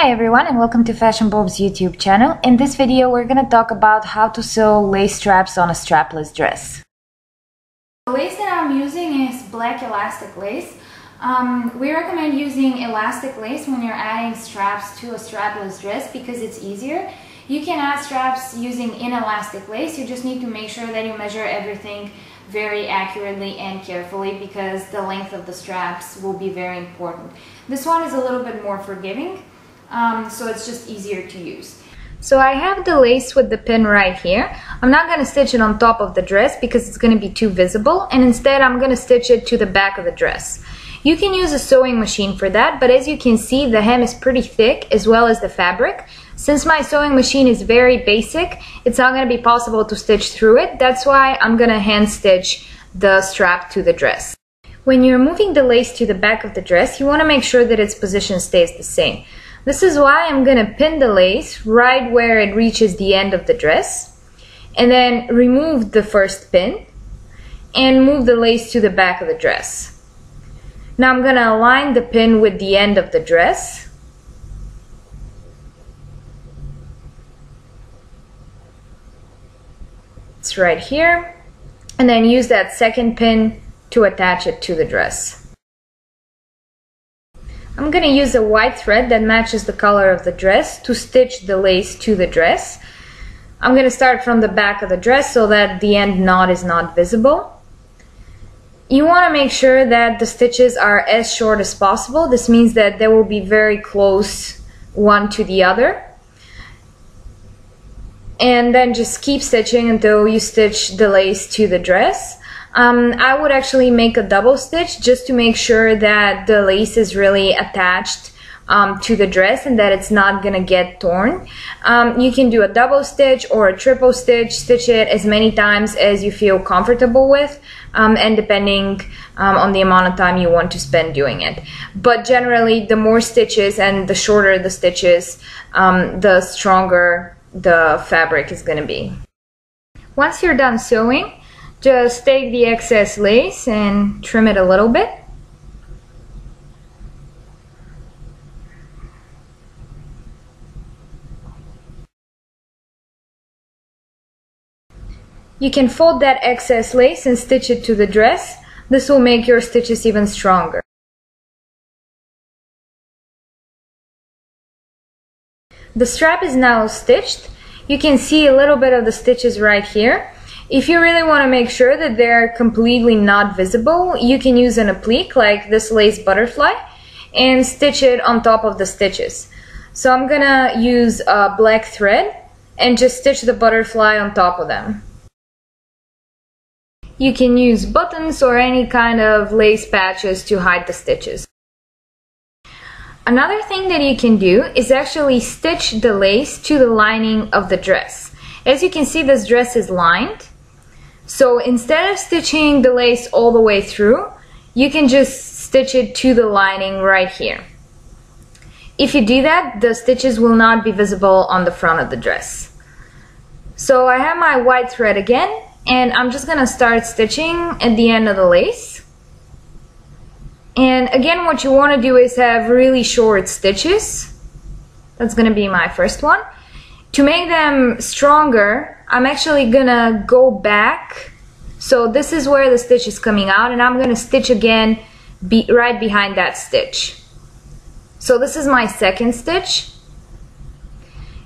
Hi everyone, and welcome to Fashion Bulb's YouTube channel. In this video we're going to talk about how to sew lace straps on a strapless dress. The lace that I'm using is black elastic lace. We recommend using elastic lace when you're adding straps to a strapless dress because it's easier. You can add straps using inelastic lace, you just need to make sure that you measure everything very accurately and carefully because the length of the straps will be very important. This one is a little bit more forgiving. So it's just easier to use. So I have the lace with the pin right here. I'm not going to stitch it on top of the dress because it's going to be too visible, and instead I'm going to stitch it to the back of the dress. You can use a sewing machine for that, but as you can see the hem is pretty thick as well as the fabric. Since my sewing machine is very basic, it's not going to be possible to stitch through it. That's why I'm going to hand stitch the strap to the dress. When you're moving the lace to the back of the dress, you want to make sure that its position stays the same. This is why I'm going to pin the lace right where it reaches the end of the dress, and then remove the first pin and move the lace to the back of the dress. Now I'm going to align the pin with the end of the dress. It's right here, and then use that second pin to attach it to the dress. I'm going to use a white thread that matches the color of the dress to stitch the lace to the dress. I'm going to start from the back of the dress so that the end knot is not visible. You want to make sure that the stitches are as short as possible. This means that they will be very close one to the other. And then just keep stitching until you stitch the lace to the dress. I would actually make a double stitch just to make sure that the lace is really attached to the dress and that it's not gonna get torn. You can do a double stitch or a triple stitch, stitch it as many times as you feel comfortable with, and depending on the amount of time you want to spend doing it. But generally, the more stitches and the shorter the stitches, the stronger the fabric is gonna be. Once you're done sewing, just take the excess lace and trim it a little bit. You can fold that excess lace and stitch it to the dress. This will make your stitches even stronger. The strap is now stitched. You can see a little bit of the stitches right here. If you really want to make sure that they're completely not visible, you can use an applique like this lace butterfly and stitch it on top of the stitches. So I'm gonna use a black thread and just stitch the butterfly on top of them. You can use buttons or any kind of lace patches to hide the stitches. Another thing that you can do is actually stitch the lace to the lining of the dress. As you can see, this dress is lined. So instead of stitching the lace all the way through, you can just stitch it to the lining right here. If you do that, the stitches will not be visible on the front of the dress. So I have my white thread again, and I'm just gonna start stitching at the end of the lace. And again, what you wanna do is have really short stitches. That's gonna be my first one. To make them stronger, I'm actually gonna go back. So this is where the stitch is coming out, and I'm gonna stitch again right behind that stitch. So this is my second stitch.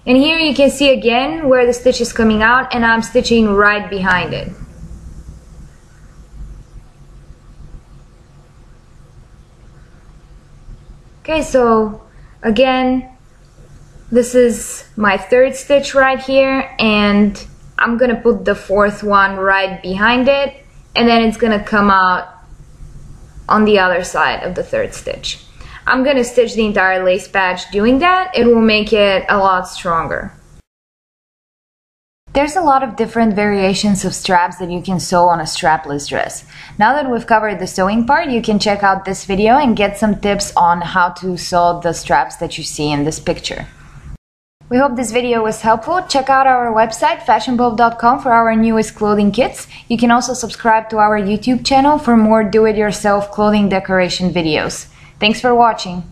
And here you can see again where the stitch is coming out, and I'm stitching right behind it. Okay, so again, this is my third stitch right here, and I'm gonna put the fourth one right behind it, and then it's gonna come out on the other side of the third stitch. I'm gonna stitch the entire lace patch doing that. It will make it a lot stronger. There's a lot of different variations of straps that you can sew on a strapless dress. Now that we've covered the sewing part, you can check out this video and get some tips on how to sew the straps that you see in this picture. We hope this video was helpful. Check out our website fashionbulb.com for our newest clothing kits. You can also subscribe to our YouTube channel for more do-it-yourself clothing decoration videos. Thanks for watching.